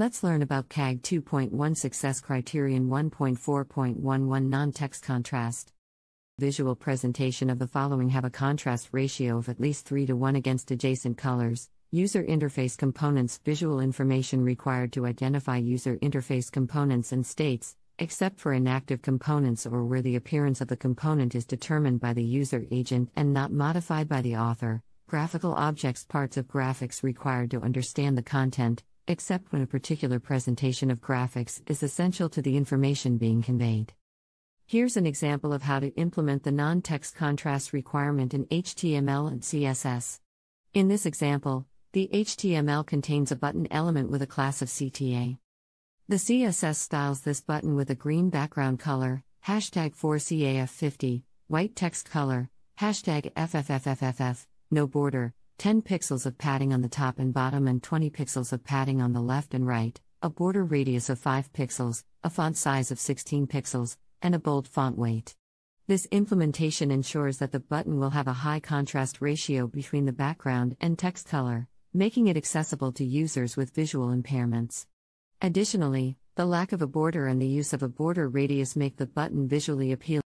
Let's learn about CAG 2.1 Success Criterion 1.4.11 Non-Text Contrast. Visual presentation of the following have a contrast ratio of at least 3:1 against adjacent colors. User interface components. Visual information required to identify user interface components and states, except for inactive components or where the appearance of the component is determined by the user agent and not modified by the author. Graphical objects. Parts of graphics required to understand the content, except when a particular presentation of graphics is essential to the information being conveyed. Here's an example of how to implement the non-text contrast requirement in HTML and CSS. In this example, the HTML contains a button element with a class of CTA. The CSS styles this button with a green background color, #4CAF50, white text color, #FFFFFF, no border, 10 pixels of padding on the top and bottom and 20 pixels of padding on the left and right, a border radius of 5 pixels, a font size of 16 pixels, and a bold font weight. This implementation ensures that the button will have a high contrast ratio between the background and text color, making it accessible to users with visual impairments. Additionally, the lack of a border and the use of a border radius make the button visually appealing.